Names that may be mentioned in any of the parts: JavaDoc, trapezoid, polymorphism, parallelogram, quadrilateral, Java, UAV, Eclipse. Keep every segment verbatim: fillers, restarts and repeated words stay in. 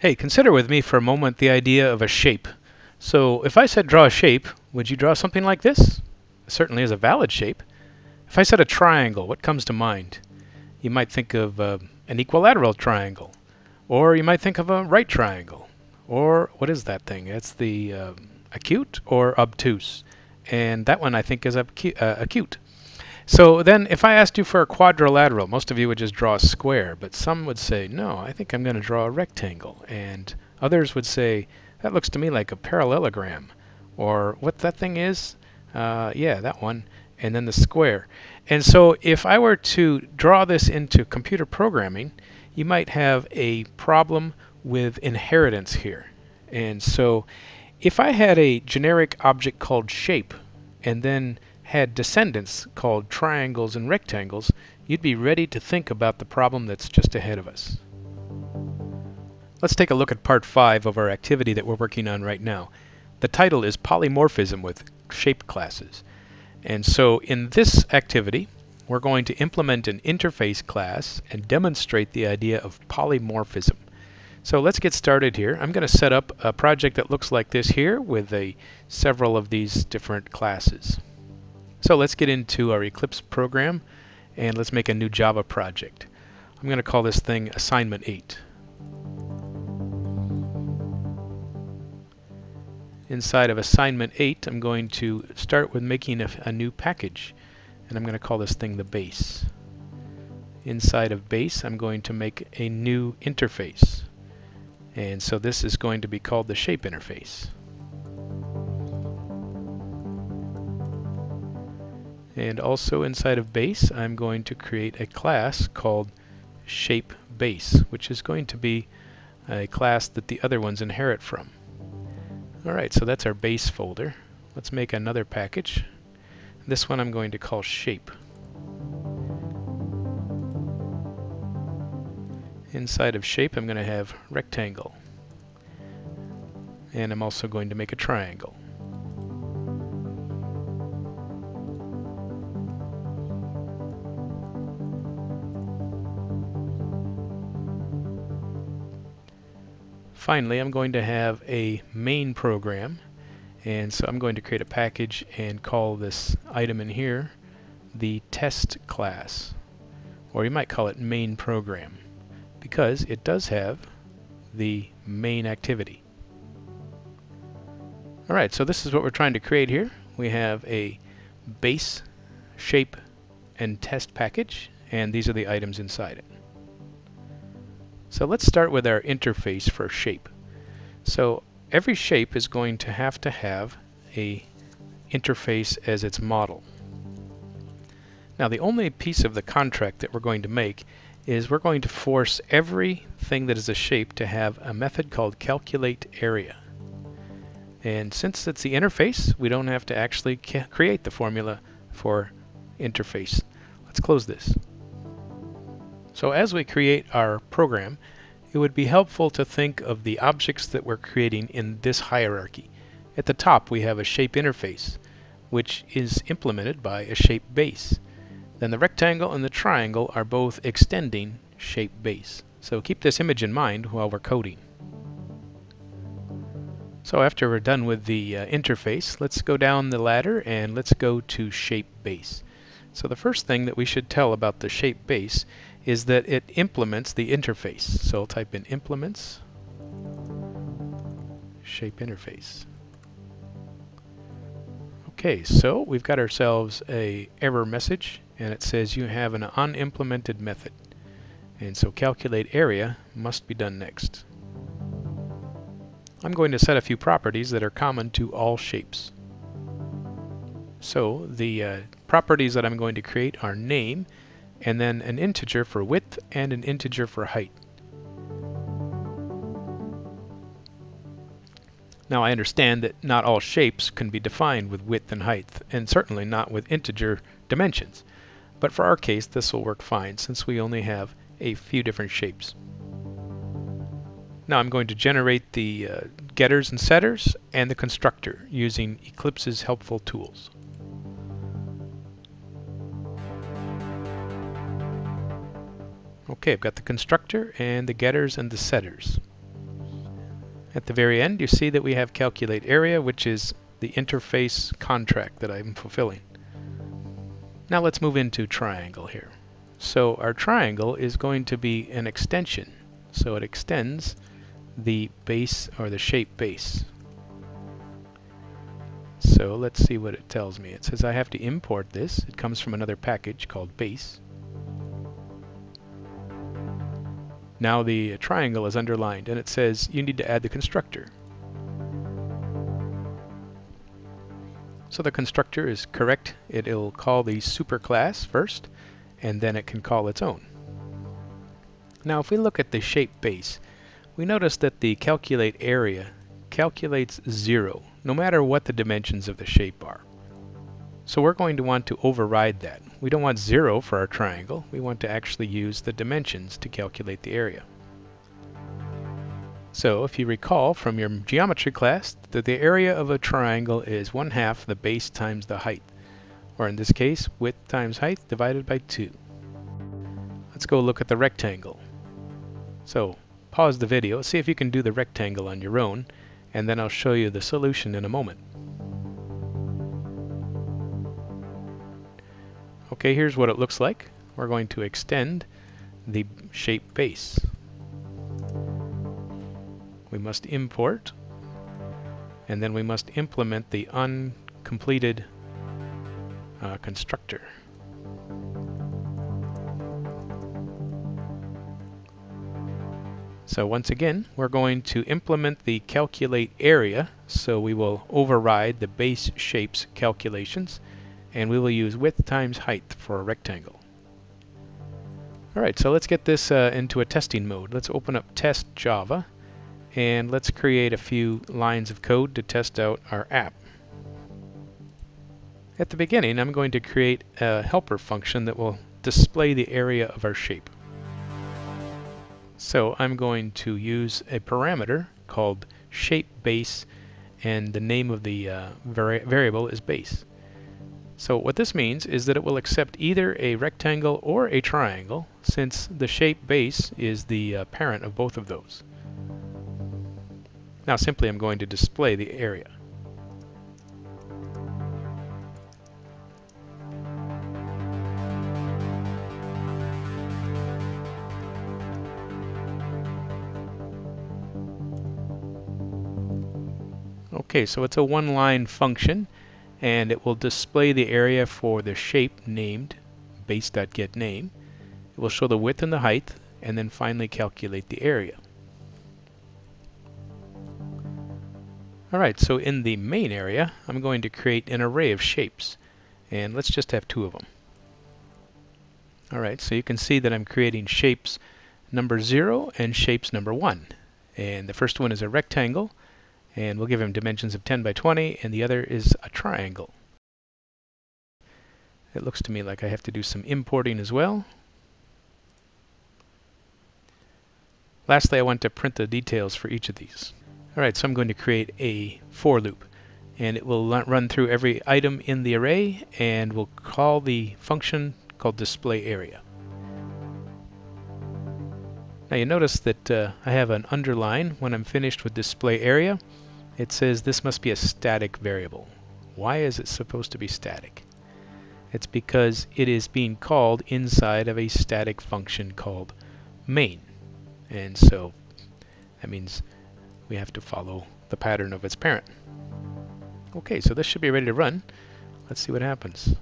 Hey, consider with me for a moment the idea of a shape. So if I said draw a shape, would you draw something like this? It certainly is a valid shape. If I said a triangle, what comes to mind? You might think of uh, an equilateral triangle, or you might think of a right triangle, or what is that thing? It's the uh, acute or obtuse, and that one I think is acu uh, acute. So then if I asked you for a quadrilateral, most of you would just draw a square, but some would say, no, I think I'm going to draw a rectangle. And others would say, that looks to me like a parallelogram. Or what that thing is? Uh, yeah, that one. And then the square. And so if I were to draw this into computer programming, you might have a problem with inheritance here. And so if I had a generic object called shape, and then had descendants called triangles and rectangles, you'd be ready to think about the problem that's just ahead of us. Let's take a look at part five of our activity that we're working on right now. The title is Polymorphism with Shape Classes. And so in this activity, we're going to implement an interface class and demonstrate the idea of polymorphism. So let's get started here. I'm going to set up a project that looks like this here with a, several of these different classes. So let's get into our Eclipse program and let's make a new Java project. I'm going to call this thing Assignment eight. Inside of Assignment eight, I'm going to start with making a, a new package, and I'm going to call this thing the base. Inside of base, I'm going to make a new interface, and so this is going to be called the shape interface. And also inside of base, I'm going to create a class called ShapeBase, which is going to be a class that the other ones inherit from. Alright, so that's our base folder. Let's make another package. This one I'm going to call Shape. Inside of Shape, I'm going to have Rectangle. And I'm also going to make a triangle. Finally, I'm going to have a main program, and so I'm going to create a package and call this item in here the test class, or you might call it main program, because it does have the main activity. Alright, so this is what we're trying to create here. We have a base, shape, and test package, and these are the items inside it. So let's start with our interface for shape. So every shape is going to have to have an interface as its model. Now the only piece of the contract that we're going to make is we're going to force everything that is a shape to have a method called calculateArea. And since it's the interface, we don't have to actually create the formula for interface. Let's close this. So as we create our program, it would be helpful to think of the objects that we're creating in this hierarchy. At the top, we have a shape interface, which is implemented by a shape base. Then the rectangle and the triangle are both extending shape base. So keep this image in mind while we're coding. So after we're done with the uh, interface, let's go down the ladder and let's go to shape base. So the first thing that we should tell about the shape base is that it implements the interface. So I'll type in implements shape interface. Okay, so we've got ourselves a error message, and it says you have an unimplemented method. And so calculateArea must be done next. I'm going to set a few properties that are common to all shapes. So the uh, properties that I'm going to create are name, and then an integer for width and an integer for height. Now I understand that not all shapes can be defined with width and height, and certainly not with integer dimensions. But for our case, this will work fine since we only have a few different shapes. Now I'm going to generate the uh, getters and setters and the constructor using Eclipse's helpful tools. Okay, I've got the constructor and the getters and the setters. At the very end, you see that we have calculate area, which is the interface contract that I'm fulfilling. Now let's move into triangle here. So our triangle is going to be an extension. So it extends the base or the shape base. So let's see what it tells me. It says I have to import this. It comes from another package called base. Now the triangle is underlined and it says you need to add the constructor. So the constructor is correct. It'll call the superclass first and then it can call its own. Now if we look at the shape base, we notice that the calculate area calculates zero, no matter what the dimensions of the shape are. So we're going to want to override that. We don't want zero for our triangle. We want to actually use the dimensions to calculate the area. So if you recall from your geometry class that the area of a triangle is one half the base times the height, or in this case width times height divided by two. Let's go look at the rectangle. So pause the video, see if you can do the rectangle on your own, and then I'll show you the solution in a moment. Okay, here's what it looks like. We're going to extend the shape base. We must import, and then we must implement the uncompleted uh, constructor. So once again, we're going to implement the calculate area. So we will override the base shapes calculations, and we will use width times height for a rectangle. All right, so let's get this uh, into a testing mode. Let's open up Test Java, and let's create a few lines of code to test out our app. At the beginning, I'm going to create a helper function that will display the area of our shape. So I'm going to use a parameter called shape base, and the name of the uh, vari variable is base. So what this means is that it will accept either a rectangle or a triangle, since the shape base is the uh, parent of both of those. Now simply I'm going to display the area. Okay, so it's a one-line function, and it will display the area for the shape named base.getName. It will show the width and the height, and then finally calculate the area. All right, so in the main area, I'm going to create an array of shapes, and let's just have two of them. All right, so you can see that I'm creating shapes number zero and shapes number one. And the first one is a rectangle, and we'll give him dimensions of ten by twenty, and the other is a triangle. It looks to me like I have to do some importing as well. Lastly, I want to print the details for each of these. All right, so I'm going to create a for loop, and it will run through every item in the array, and we'll call the function called display area. Now you notice that uh, I have an underline when I'm finished with display area. It says this must be a static variable. Why is it supposed to be static? It's because it is being called inside of a static function called main. And so that means we have to follow the pattern of its parent. Okay, so this should be ready to run. Let's see what happens.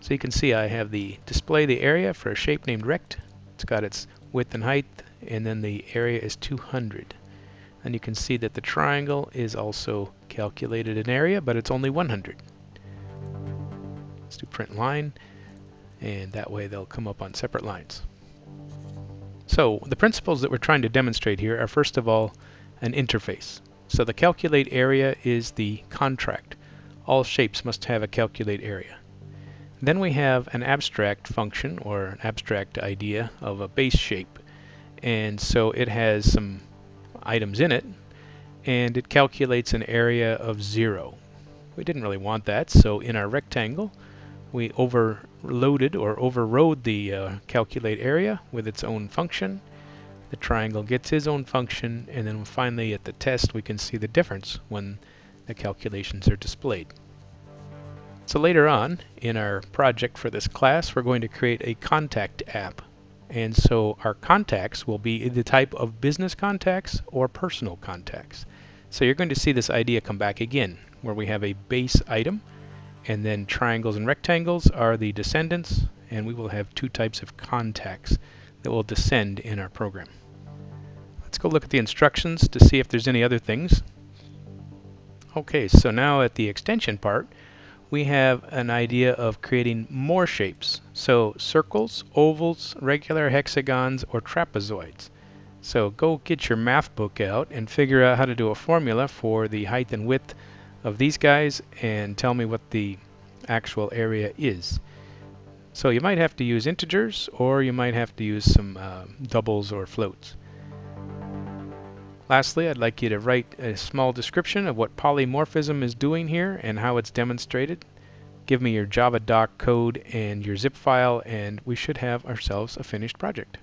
So you can see I have the display the area for a shape named rect. It's got its width and height, and then the area is two hundred. And you can see that the triangle is also calculated in area, but it's only one hundred. Let's do print line, and that way they'll come up on separate lines. So the principles that we're trying to demonstrate here are, first of all, an interface. So the calculate area is the contract. All shapes must have a calculate area. Then we have an abstract function, or an abstract idea of a base shape, and so it has some items in it, and it calculates an area of zero. We didn't really want that, so in our rectangle we overloaded or overrode the uh, calculate area with its own function, the triangle gets its own function, and then finally at the test we can see the difference when the calculations are displayed. So later on in our project for this class, we're going to create a contact app. And so our contacts will be the type of business contacts or personal contacts. So you're going to see this idea come back again, where we have a base item, and then triangles and rectangles are the descendants, and we will have two types of contacts that will descend in our program. Let's go look at the instructions to see if there's any other things. Okay, so now at the extension part, we have an idea of creating more shapes. So circles, ovals, regular hexagons, or trapezoids. So go get your math book out and figure out how to do a formula for the height and width of these guys and tell me what the actual area is. So you might have to use integers, or you might have to use some uh, doubles or floats. Lastly, I'd like you to write a small description of what polymorphism is doing here and how it's demonstrated. Give me your JavaDoc code and your zip file, and we should have ourselves a finished project.